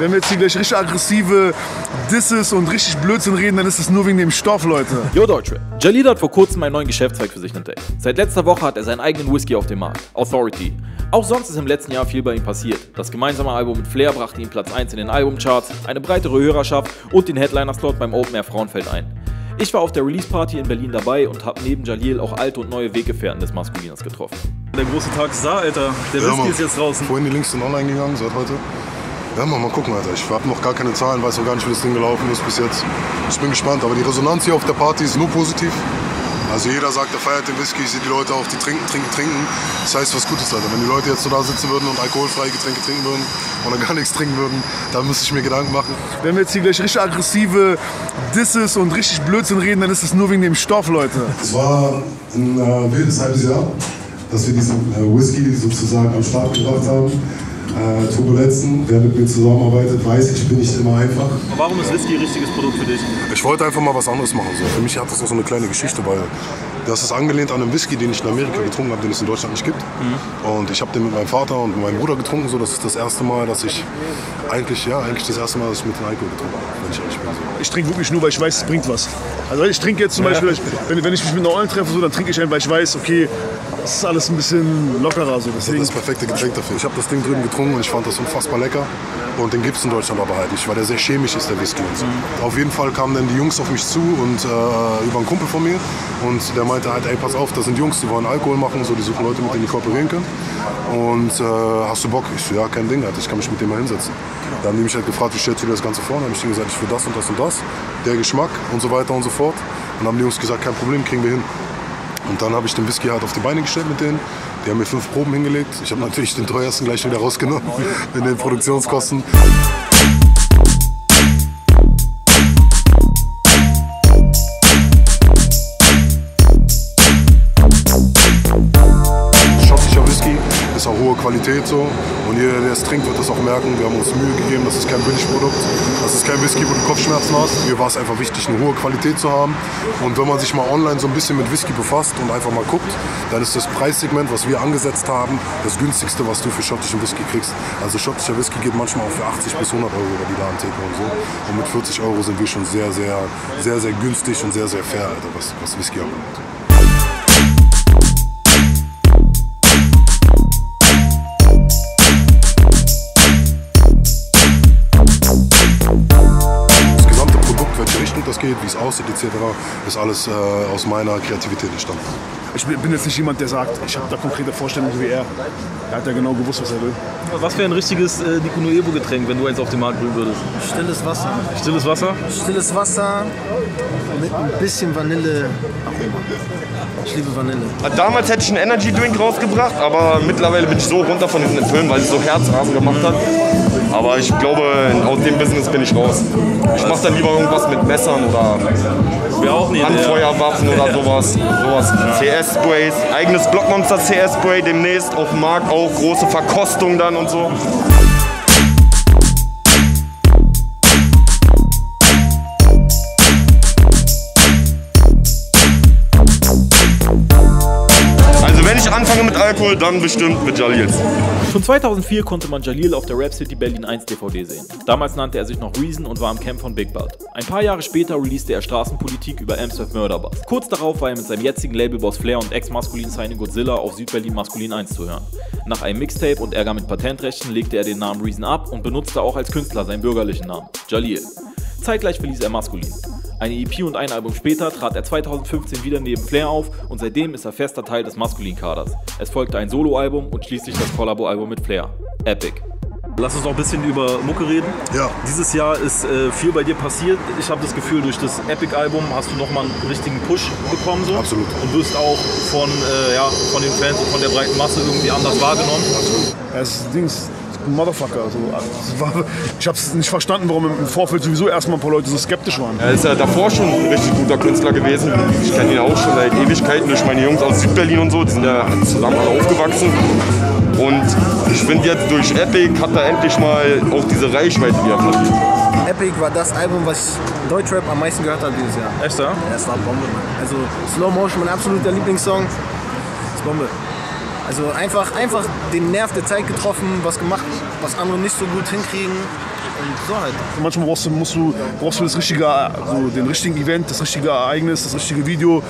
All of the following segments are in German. Wenn wir jetzt hier gleich richtig aggressive Disses und richtig Blödsinn reden, dann ist es nur wegen dem Stoff, Leute. Yo Deutsche, Jalil hat vor kurzem einen neuen Geschäftszweig für sich entdeckt. Seit letzter Woche hat er seinen eigenen Whisky auf dem Markt, Authority. Auch sonst ist im letzten Jahr viel bei ihm passiert. Das gemeinsame Album mit Flair brachte ihm Platz 1 in den Albumcharts, eine breitere Hörerschaft und den Headliner-Slot beim Open Air Frauenfeld ein. Ich war auf der Release-Party in Berlin dabei und habe neben Jalil auch alte und neue Weggefährten des Maskuliners getroffen. Der große Tag ist da, Alter. Der Whisky ist jetzt draußen. Vorhin die Links sind online gegangen, seit heute. Ja, mal gucken, Alter. Ich habe noch gar keine Zahlen, weiß noch gar nicht, wie das Ding gelaufen ist bis jetzt. Ich bin gespannt, aber die Resonanz hier auf der Party ist nur positiv. Also jeder sagt, er feiert den Whisky, ich sehe die Leute auch, die trinken. Das heißt, was Gutes, Alter. Wenn die Leute jetzt so da sitzen würden und alkoholfreie Getränke trinken würden oder gar nichts trinken würden, dann müsste ich mir Gedanken machen. Wenn wir jetzt hier gleich richtig aggressive Disses und richtig Blödsinn reden, dann ist es nur wegen dem Stoff, Leute. Es war ein wildes halbes Jahr, dass wir diesen Whisky sozusagen am Start gebracht haben. Turbulenzen, wer mit mir zusammenarbeitet, weiß, ich bin nicht immer einfach. Warum ist Whisky ein richtiges Produkt für dich? Ich wollte einfach mal was anderes machen. So. Für mich hat das auch so eine kleine Geschichte, weil das ist angelehnt an einen Whisky, den ich in Amerika getrunken habe, den es in Deutschland nicht gibt. Mhm. Und ich habe den mit meinem Vater und mit meinem Bruder getrunken. So. Das ist das erste Mal, dass ich eigentlich das erste Mal, dass ich mit dem Alkohol getrunken habe, wenn ich ehrlich bin. So. Ich trinke wirklich nur, weil ich weiß, es bringt was. Also ich trinke jetzt zum Beispiel, wenn ich mich mit einer Ollen treffe, so, dann trinke ich einen, weil ich weiß, okay, das ist alles ein bisschen lockerer. So. Deswegen. Das ist das perfekte Getränk dafür. Ich habe das Ding drüben getrunken und ich fand das unfassbar lecker. Und den gibt es in Deutschland aber halt nicht, weil der sehr chemisch ist, der Whisky. Und so. Auf jeden Fall kamen dann die Jungs auf mich zu und über einen Kumpel von mir. Und der meinte halt, ey, pass auf, das sind Jungs, die wollen Alkohol machen, so, die suchen Leute, mit denen die kooperieren können. Und hast du Bock? Ich so, ja, kein Ding, halt, ich kann mich mit dem mal hinsetzen. Dann haben die mich halt gefragt, wie stellst du dir das Ganze vor? Dann habe ich denen gesagt, ich will das und das und das, der Geschmack und so weiter und so fort. Und dann haben die Jungs gesagt, kein Problem, kriegen wir hin. Und dann habe ich den Whisky halt auf die Beine gestellt mit denen. Die haben mir 5 Proben hingelegt. Ich habe natürlich den teuersten gleich wieder rausgenommen in den Produktionskosten. Schottischer Whisky ist auch hohe Qualität so. Und jeder, der es trinkt, wird das auch merken. Wir haben uns Mühe gegeben, das ist kein Billigprodukt. Das ist kein Whisky, wo du Kopfschmerzen hast. Mir war es einfach wichtig, eine hohe Qualität zu haben. Und wenn man sich mal online so ein bisschen mit Whisky befasst und einfach mal guckt, dann ist das Preissegment, was wir angesetzt haben, das günstigste, was du für schottischen Whisky kriegst. Also schottischer Whisky geht manchmal auch für 80 bis 100 Euro über die Ladentheke und so. Und mit 40 Euro sind wir schon sehr, sehr, sehr, sehr günstig und sehr, sehr fair, Alter, was Whisky angeht. Geht, wie es aussieht etc., ist alles aus meiner Kreativität entstanden. Ich bin jetzt nicht jemand, der sagt, ich habe da konkrete Vorstellungen wie er. Er hat ja genau gewusst, was er will. Was wäre ein richtiges Niqo Nuevo Getränk, wenn du eins auf den Markt bringen würdest? Stilles Wasser. Stilles Wasser? Stilles Wasser mit ein bisschen Vanille. Ich liebe Vanille. Damals hätte ich einen Energy Drink rausgebracht, aber mittlerweile bin ich so runter von den Filmen, weil es so Herzrasen gemacht hat. Aber ich glaube, aus dem Business bin ich raus. Ich mache dann lieber irgendwas mit Messern oder Handfeuerwaffen oder sowas. CS-Sprays, eigenes Blokkmonsta CS-Spray demnächst auf dem Markt, auch große Verkostung dann und so. Alkohol, dann bestimmt mit Jalils. Schon 2004 konnte man Jalil auf der Rap City Berlin 1 DVD sehen. Damals nannte er sich noch Reason und war im Camp von Big Bad. Ein paar Jahre später releaste er Straßenpolitik über Amstaff Murderbass. Kurz darauf war er mit seinem jetzigen Labelboss Flair und ex-maskulin Signing Godzilla auf Südberlin Maskulin 1 zu hören. Nach einem Mixtape und Ärger mit Patentrechten legte er den Namen Reason ab und benutzte auch als Künstler seinen bürgerlichen Namen, Jalil. Zeitgleich verließ er Maskulin. Eine EP und ein Album später trat er 2015 wieder neben Flair auf und seitdem ist er fester Teil des Maskulin-Kaders. Es folgte ein Soloalbum und schließlich das Kollabo-Album mit Flair, Epic. Lass uns noch ein bisschen über Mucke reden. Ja. Dieses Jahr ist viel bei dir passiert. Ich habe das Gefühl, durch das Epic-Album hast du nochmal einen richtigen Push bekommen. So. Absolut. Und wirst auch von den Fans und von der breiten Masse irgendwie anders wahrgenommen. Absolut. Das Ding ist Motherfucker. Also, ich hab's nicht verstanden, warum im Vorfeld sowieso erstmal ein paar Leute so skeptisch waren. Er ist ja davor schon ein richtig guter Künstler gewesen. Ich kenne ihn auch schon seit Ewigkeiten durch meine Jungs aus Südberlin und so. Die sind ja zusammen alle aufgewachsen. Und ich finde jetzt durch Epic hat er endlich mal auch diese Reichweite wieder verdient. Epic war das Album, was ich Deutschrap am meisten gehört habe dieses Jahr. Echt, ja? Es war Bombe, Mann. Also Slow Motion, mein absoluter Lieblingssong. Ist Bombe. Also einfach den Nerv der Zeit getroffen, was gemacht, was andere nicht so gut hinkriegen. Und so halt. Und manchmal brauchst du das richtige, also den richtigen Event, das richtige Ereignis, das richtige Video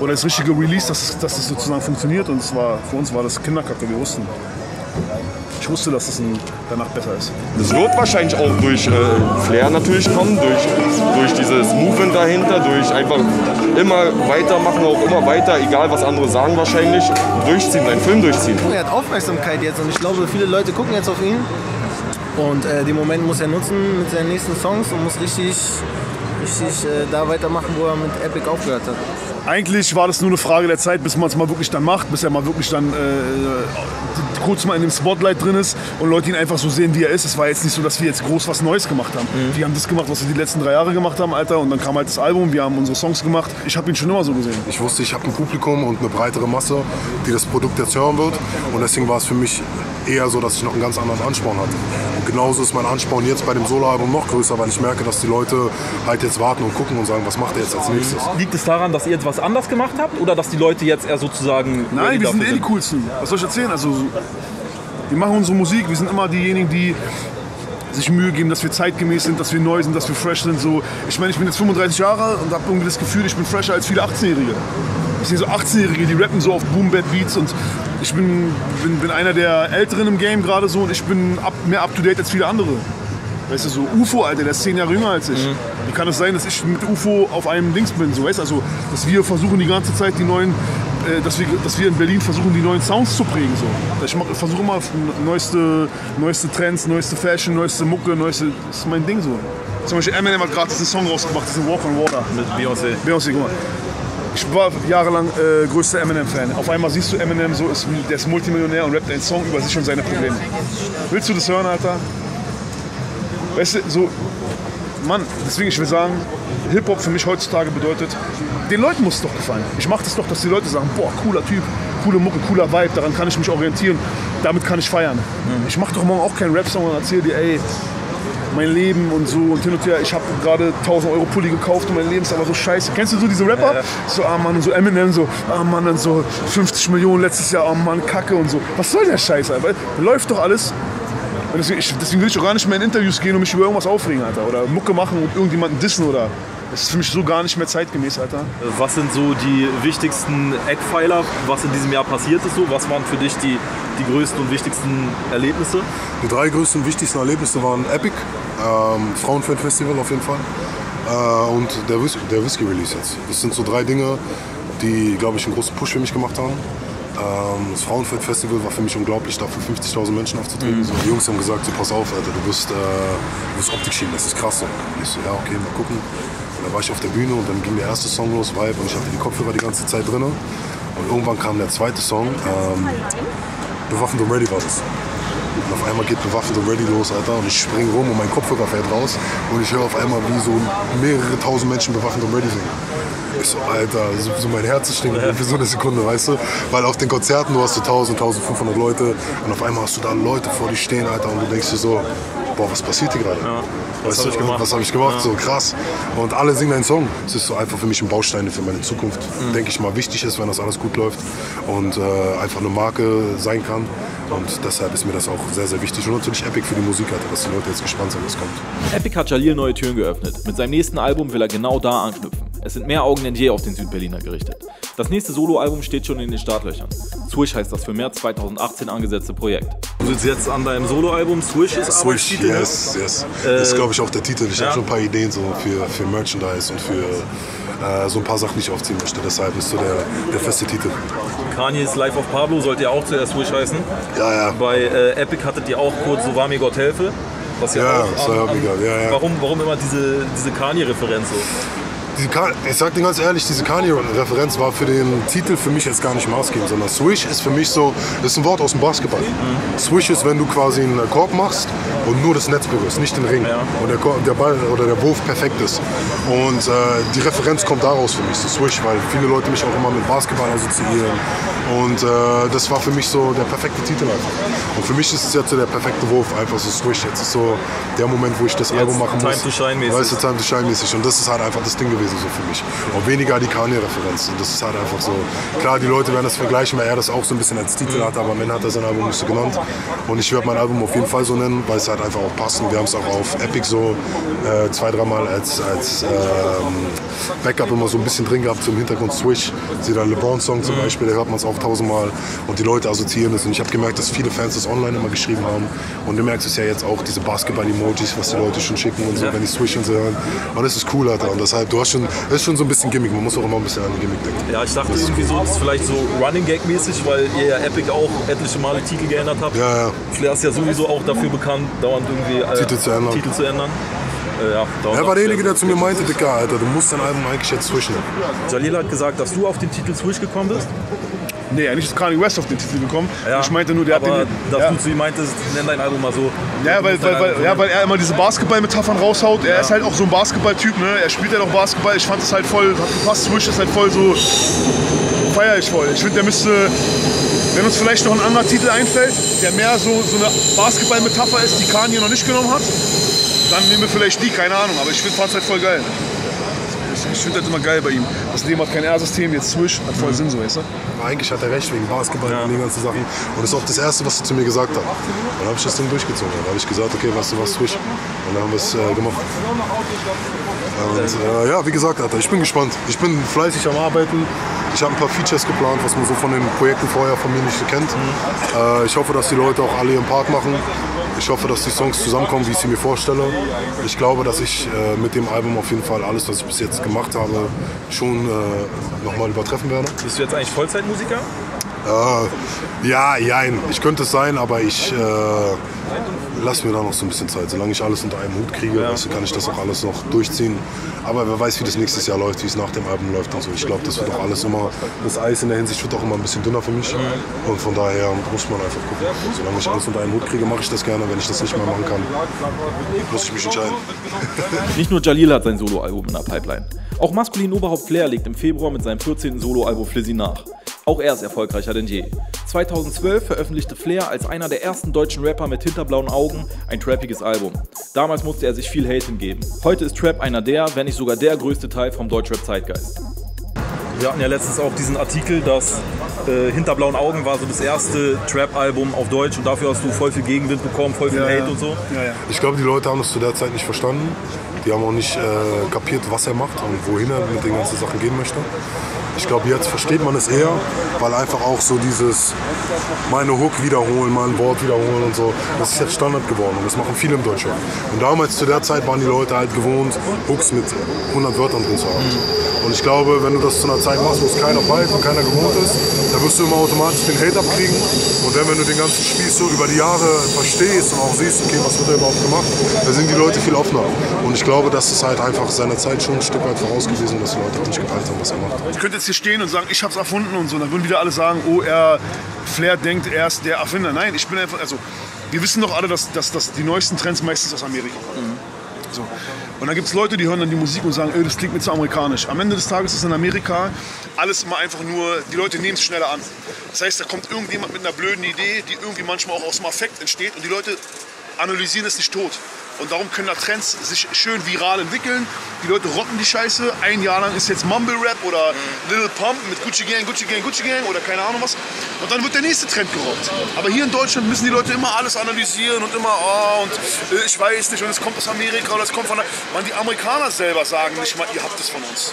oder das richtige Release, dass es sozusagen funktioniert. Und für uns war das Kinderkacke, wir wussten. Ich wusste, dass es danach besser ist. Das wird wahrscheinlich auch durch Flair natürlich kommen, durch dieses Movement dahinter, durch einfach immer weitermachen, auch immer weiter, egal was andere sagen wahrscheinlich, durchziehen, seinen Film durchziehen. Er hat Aufmerksamkeit jetzt und ich glaube, viele Leute gucken jetzt auf ihn und den Moment muss er nutzen mit seinen nächsten Songs und muss richtig da weitermachen, wo er mit Epic aufgehört hat. Eigentlich war das nur eine Frage der Zeit, bis man es mal wirklich dann macht, bis er mal wirklich dann kurz mal in dem Spotlight drin ist und Leute ihn einfach so sehen, wie er ist. Es war jetzt nicht so, dass wir jetzt groß was Neues gemacht haben. Mhm. Wir haben das gemacht, was wir die letzten 3 Jahre gemacht haben, Alter. Und dann kam halt das Album, wir haben unsere Songs gemacht. Ich habe ihn schon immer so gesehen. Ich wusste, ich habe ein Publikum und eine breitere Masse, die das Produkt jetzt hören wird. Und deswegen war es für mich eher so, dass ich noch einen ganz anderen Ansporn hatte. Und genauso ist mein Ansporn jetzt bei dem Soloalbum noch größer, weil ich merke, dass die Leute halt jetzt warten und gucken und sagen, was macht er jetzt als nächstes. Liegt es daran, dass ihr jetzt was anders gemacht habt oder dass die Leute jetzt eher sozusagen... Nein, wir sind eh die Coolsten. Was soll ich erzählen? Also, wir machen unsere Musik, wir sind immer diejenigen, die sich Mühe geben, dass wir zeitgemäß sind, dass wir neu sind, dass wir fresh sind. So, ich meine, ich bin jetzt 35 Jahre und habe irgendwie das Gefühl, ich bin fresher als viele 18-Jährige. Ich sehe so 18-Jährige, die rappen so auf Boom-Bap-Beats und ich bin einer der Älteren im Game gerade so und ich bin mehr up-to-date als viele andere. Weißt du, so UFO, Alter, der ist 10 Jahre jünger als ich. Mhm. Wie kann es das sein, dass ich mit UFO auf einem Dings bin? So, weißt du, also, dass wir versuchen die ganze Zeit die neuen, dass wir in Berlin versuchen die neuen Sounds zu prägen. So. Ich versuche immer neueste Trends, neueste Fashion, neueste Mucke, das ist mein Ding so. Zum Beispiel Eminem hat gerade diesen Song rausgebracht, diesen Walk on Water. Mit Beyoncé. Beyoncé, guck mal. Ich war jahrelang größter Eminem-Fan. Auf einmal siehst du Eminem, so der ist Multimillionär und rappt einen Song über sich und seine Probleme. Willst du das hören, Alter? Weißt du, so, Mann, deswegen, ich will sagen, Hip-Hop für mich heutzutage bedeutet, den Leuten muss es doch gefallen. Ich mache das doch, dass die Leute sagen, boah, cooler Typ, coole Mucke, cooler Vibe, daran kann ich mich orientieren, damit kann ich feiern. Mhm. Ich mache doch morgen auch keinen Rap-Song und erzähle dir, ey, mein Leben und so und hin und her, ich habe gerade 1.000 € Pulli gekauft und mein Leben ist aber so scheiße. Kennst du so diese Rapper? Ja. So, ah Mann, und so Eminem, so, ah Mann, und so 50 Millionen letztes Jahr, ah Mann, Kacke und so. Was soll der Scheiß, Alter? Läuft doch alles. Und deswegen will ich auch gar nicht mehr in Interviews gehen und mich über irgendwas aufregen, Alter. Oder Mucke machen und irgendjemanden dissen oder... Das ist für mich so gar nicht mehr zeitgemäß, Alter. Was sind so die wichtigsten Eckpfeiler, was in diesem Jahr passiert ist? So? Was waren für dich die größten und wichtigsten Erlebnisse? Die 3 größten und wichtigsten Erlebnisse waren Epic, Frauenfeld-Festival auf jeden Fall und der Whisky-Release jetzt. Das sind so 3 Dinge, die, glaube ich, einen großen Push für mich gemacht haben. Das Frauenfeld-Festival war für mich unglaublich, da für 50.000 Menschen aufzutreten. Mhm. So, die Jungs haben gesagt, so, pass auf, Alter, du wirst Optik schieben, das ist krass. So. Und ich so, ja, okay, mal gucken. Und da war ich auf der Bühne und dann ging der erste Song los, Vibe, und ich hatte die Kopfhörer die ganze Zeit drin. Und irgendwann kam der zweite Song, Bewaffnet und Ready war das. Und auf einmal geht Bewaffnet und Ready los, Alter, und ich springe rum und mein Kopfhörer fällt raus. Und ich höre auf einmal, wie so mehrere tausend Menschen Bewaffnet und Ready singen. Ich so, Alter, so mein Herz stinkt für so eine Sekunde, weißt du? Weil auf den Konzerten, du hast so 1.000, 1.500 Leute und auf einmal hast du da Leute vor dir stehen, Alter, und du denkst dir so, boah, was passiert hier gerade? Ja, weißt du, was habe ich gemacht? Ja. So krass. Und alle singen einen Song. Es ist so einfach für mich ein Baustein für meine Zukunft. Mhm. Denke ich mal, wichtig ist, wenn das alles gut läuft und einfach eine Marke sein kann. Und deshalb ist mir das auch sehr, sehr wichtig. Und natürlich Epic für die Musik, Alter, dass die Leute jetzt gespannt sind, was kommt. Epic hat Jalil neue Türen geöffnet. Mit seinem nächsten Album will er genau da anknüpfen. Es sind mehr Augen denn je auf den Südberliner gerichtet. Das nächste Soloalbum steht schon in den Startlöchern. Swish heißt das für März 2018 angesetzte Projekt. Du sitzt jetzt an deinem Soloalbum. Swish ist Arbeitstitel. Yes. Das ist, glaube ich, auch der Titel. Ich habe schon ein paar Ideen so für Merchandise und für so ein paar Sachen, die ich aufziehen möchte. Deshalb ist so der feste Titel. Kanye's Life of Pablo sollte ja auch zuerst Swish heißen. Ja. Bei Epic hattet ihr auch kurz So war mir Gott helfe. Was ja, das war mega. Ja. Warum immer diese Kanye-Referenz so? Ich sag dir ganz ehrlich, diese Kanye-Referenz war für den Titel für mich jetzt gar nicht maßgebend, sondern Swish ist für mich so, das ist ein Wort aus dem Basketball. Mhm. Swish ist, wenn du quasi einen Korb machst und nur das Netz berührst, nicht den Ring. Ja. Und der Ball oder der Wurf perfekt ist. Und die Referenz kommt daraus für mich, so Swish, weil viele Leute mich auch immer mit Basketball assoziieren. Und das war für mich so der perfekte Titel einfach. Und für mich ist es jetzt so der perfekte Wurf, einfach so Swish. Jetzt ist so der Moment, wo ich das Album machen muss. Time to Shine mäßig. Weißt du, Time to Shine mäßig. Und das ist halt einfach das Ding gewesen. gewesen so für mich. Auch weniger die Kanye-Referenzen. Das ist halt einfach so. Klar, die Leute werden das vergleichen, weil er das auch so ein bisschen als Titel hat, aber Man hat er sein Album nicht so genannt. Und ich werde mein Album auf jeden Fall so nennen, weil es halt einfach auch passt. Und wir haben es auch auf Epic so 2-3 Mal als Backup immer so ein bisschen drin gehabt, so im Hintergrund Swish. Sie dann LeBron-Song zum Beispiel, da hört man es auch 1000 Mal. Und die Leute assoziieren das. Und ich habe gemerkt, dass viele Fans das online immer geschrieben haben. Und du merkst es ja jetzt auch, diese Basketball-Emojis, was die Leute schon schicken und so, wenn die Swish und so hören. Und das ist cool, Alter. Und deshalb, das ist schon so ein bisschen Gimmick. Man muss auch immer ein bisschen an den Gimmick denken. Ja, ich dachte das irgendwie so, das ist vielleicht so Running-Gag-mäßig, weil ihr ja Epic auch etliche Male Titel geändert habt. Ja, ja. Flair ist ja sowieso auch dafür bekannt, dauernd irgendwie Titel zu ändern. Er war derjenige, der zu mir meinte, Dicker, Alter, du musst dein Album eigentlich jetzt Swish nehmen. Jalil hat gesagt, dass du auf den Titel Swish gekommen bist. Nee, eigentlich ist Kanye West auf den Titel gekommen. Ja, ich meinte nur, der hat den... dass du zu ihm meintest, nenn dein Album mal so. Ja, weil er immer diese Basketball-Metaphern raushaut. Er ist halt auch so ein Basketball-Typ, ne? Er spielt ja halt auch Basketball. Ich fand das halt voll, hat gepasst. Swish ist halt voll so... Feier ich voll. Ich finde, der müsste... Wenn uns vielleicht noch ein anderer Titel einfällt, der mehr so eine Basketball-Metapher ist, die Kanye noch nicht genommen hat, dann nehmen wir vielleicht die, keine Ahnung. Aber ich finde es halt voll geil. Ich finde das immer geil bei ihm. Das Leben hat kein R-System, jetzt Swish, hat voll Sinn so, weißt du? Eigentlich hat er recht, wegen Basketball und den ganzen Sachen. Und das ist auch das Erste, was er zu mir gesagt hat. Und dann habe ich das Ding durchgezogen. Dann habe ich gesagt, okay, weißt du was, Swish. Und dann haben wir es gemacht. Und ja, wie gesagt, Alter, ich bin gespannt. Ich bin fleißig am Arbeiten. Ich habe ein paar Features geplant, was man so von den Projekten vorher von mir nicht so kennt. Ich hoffe, dass die Leute auch alle ihren Part machen. Ich hoffe, dass die Songs zusammenkommen, wie ich sie mir vorstelle. Ich glaube, dass ich mit dem Album auf jeden Fall alles, was ich bis jetzt gemacht habe, schon nochmal übertreffen werde. Bist du jetzt eigentlich Vollzeitmusiker? Ja, nein. Ich könnte es sein, aber ich lasse mir da noch so ein bisschen Zeit. Solange ich alles unter einem Hut kriege, also kann ich das auch alles noch durchziehen. Aber wer weiß, wie das nächstes Jahr läuft, wie es nach dem Album läuft und so. Ich glaube, das wird auch alles immer, das Eis in der Hinsicht wird auch immer ein bisschen dünner für mich. Und von daher muss man einfach gucken. Solange ich alles unter einen Hut kriege, mache ich das gerne. Wenn ich das nicht mehr machen kann, muss ich mich entscheiden. Nicht nur Jalil hat sein Soloalbum in der Pipeline. Auch maskulin Oberhaupt Flair legt im Februar mit seinem 14. Soloalbum Flizzy nach. Auch er ist erfolgreicher denn je. 2012 veröffentlichte Flair als einer der ersten deutschen Rapper mit hinterblauen Augen ein trappiges Album. Damals musste er sich viel Hate hingeben. Heute ist Trap einer der, wenn nicht sogar der größte Teil vom Deutschrap-Zeitgeist. Wir hatten ja letztens auch diesen Artikel, dass hinterblauen Augen war so das erste Trap-Album auf Deutsch und dafür hast du voll viel Gegenwind bekommen, voll viel Hate und so. Ja. Ich glaube, die Leute haben das zu der Zeit nicht verstanden. Die haben auch nicht kapiert, was er macht und wohin er mit den ganzen Sachen gehen möchte. Ich glaube, jetzt versteht man es eher, weil einfach auch so dieses meine Hook wiederholen, mein Wort wiederholen und so, das ist jetzt Standard geworden und das machen viele im Deutschland. Und damals, zu der Zeit, waren die Leute halt gewohnt, Hooks mit 100 Wörtern drin zu haben. Und ich glaube, wenn du das zu einer Zeit machst, wo es keiner weiß und keiner gewohnt ist, dann wirst du immer automatisch den Hate abkriegen. Und wenn du den ganzen Spieß so über die Jahre verstehst und auch siehst, okay, was wird da überhaupt gemacht, dann sind die Leute viel offener. Und ich glaube, dass es halt einfach seiner Zeit schon ein Stück weit voraus gewesen ist, dass die Leute auch nicht gepeilt haben, was er macht. Ich könnte jetzt hier stehen und sagen, ich hab's erfunden und so. Dann würden wieder alle sagen, oh, Flair denkt, er ist der Erfinder. Nein, ich bin einfach, also wir wissen doch alle, dass die neuesten Trends meistens aus Amerika kommen. So. Und dann gibt es Leute, die hören dann die Musik und sagen, das klingt mir zu amerikanisch. Am Ende des Tages ist in Amerika alles immer einfach nur, die Leute nehmen es schneller an. Das heißt, da kommt irgendjemand mit einer blöden Idee, die irgendwie manchmal auch aus dem Affekt entsteht und die Leute analysieren es nicht tot. Und darum können da Trends sich schön viral entwickeln. Die Leute rocken die Scheiße. Ein Jahr lang ist jetzt Mumble Rap oder Little Pump mit Gucci Gang, Gucci Gang, Gucci Gang oder keine Ahnung was. Und dann wird der nächste Trend gerockt. Aber hier in Deutschland müssen die Leute immer alles analysieren und immer, ich weiß nicht, und es kommt aus Amerika oder es kommt von der... Man, die Amerikaner selber sagen nicht mal, ihr habt es von uns.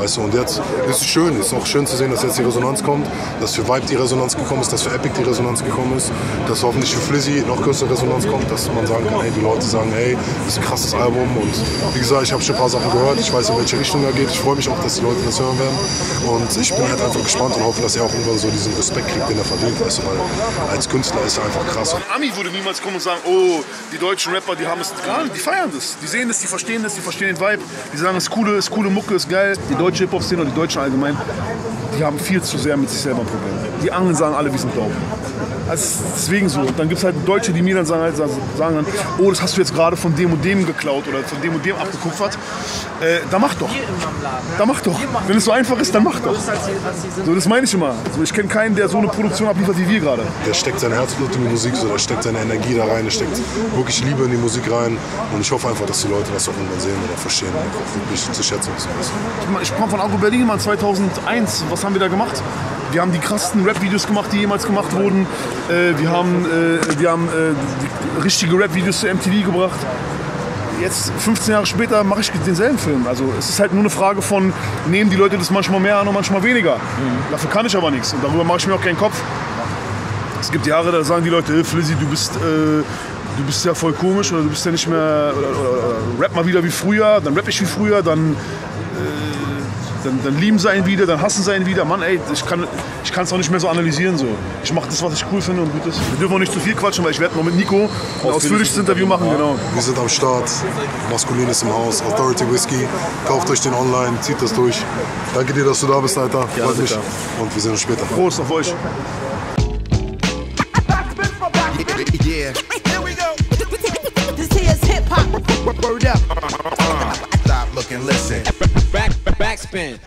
Weißt du, und jetzt ist es schön, ist auch schön zu sehen, dass jetzt die Resonanz kommt, dass für Vibe die Resonanz gekommen ist, dass für Epic die Resonanz gekommen ist, dass hoffentlich für Flizzy noch größere Resonanz kommt, dass man sagen kann, hey, die Leute sagen, hey, das ist ein krasses Album und wie gesagt, ich habe schon ein paar Sachen gehört, ich weiß, in welche Richtung er geht, ich freue mich auch, dass die Leute das hören werden und ich bin halt einfach gespannt und hoffe, dass er auch irgendwann so diesen Respekt kriegt, den er verdient, weißt du, weil als Künstler ist er einfach krass. Ein Ami würde niemals kommen und sagen, oh, die deutschen Rapper, die haben es gar nicht, die feiern das, die sehen das, die verstehen den Vibe, die sagen, es ist coole Mucke, ist geil. Die deutsche Hip-Hop-Szene und die Deutschen allgemein, die haben viel zu sehr mit sich selber ein Problem. Die anderen sagen alle, wie sie glauben. Also deswegen so. Und dann gibt es halt Deutsche, die mir dann sagen dann, oh, das hast du jetzt gerade von dem und dem geklaut oder von dem und dem abgekupfert. Da mach doch. Wenn es so einfach ist, dann mach doch. So, das meine ich immer. Also, ich kenne keinen, der so eine Produktion abliefert wie wir gerade. Der steckt sein Herzblut in die Musik, so, der steckt seine Energie da rein, der steckt wirklich Liebe in die Musik rein. Und ich hoffe einfach, dass die Leute das auch irgendwann sehen oder verstehen und wirklich zu schätzen. Ich komme von Aggro Berlin mal 2001. Was haben wir da gemacht? Wir haben die krassesten Rap-Videos gemacht, die jemals gemacht wurden. Wir haben richtige Rap-Videos zu MTV gebracht. Jetzt, 15 Jahre später, mache ich denselben Film. Also es ist halt nur eine Frage von, nehmen die Leute das manchmal mehr an und manchmal weniger. Mhm. Dafür kann ich aber nichts und darüber mache ich mir auch keinen Kopf. Es gibt Jahre, da sagen die Leute, hey, Flizzy, du bist ja voll komisch oder du bist ja nicht mehr, oder rap mal wieder wie früher, dann rapp ich wie früher, dann lieben sie einen wieder, dann hassen sie einen wieder. Mann, ey, ich kann es auch nicht mehr so analysieren. So. Ich mache das, was ich cool finde und gut ist. Wir dürfen auch nicht zu viel quatschen, weil ich werde noch mit Nico ein ausführliches Interview machen. Genau. Wir sind am Start. Maskulin ist im Haus. Authority Whisky. Kauft euch den online, zieht das durch. Danke dir, dass du da bist, Alter. Ja, freut mich. Und wir sehen uns später. Prost auf euch. Backspin.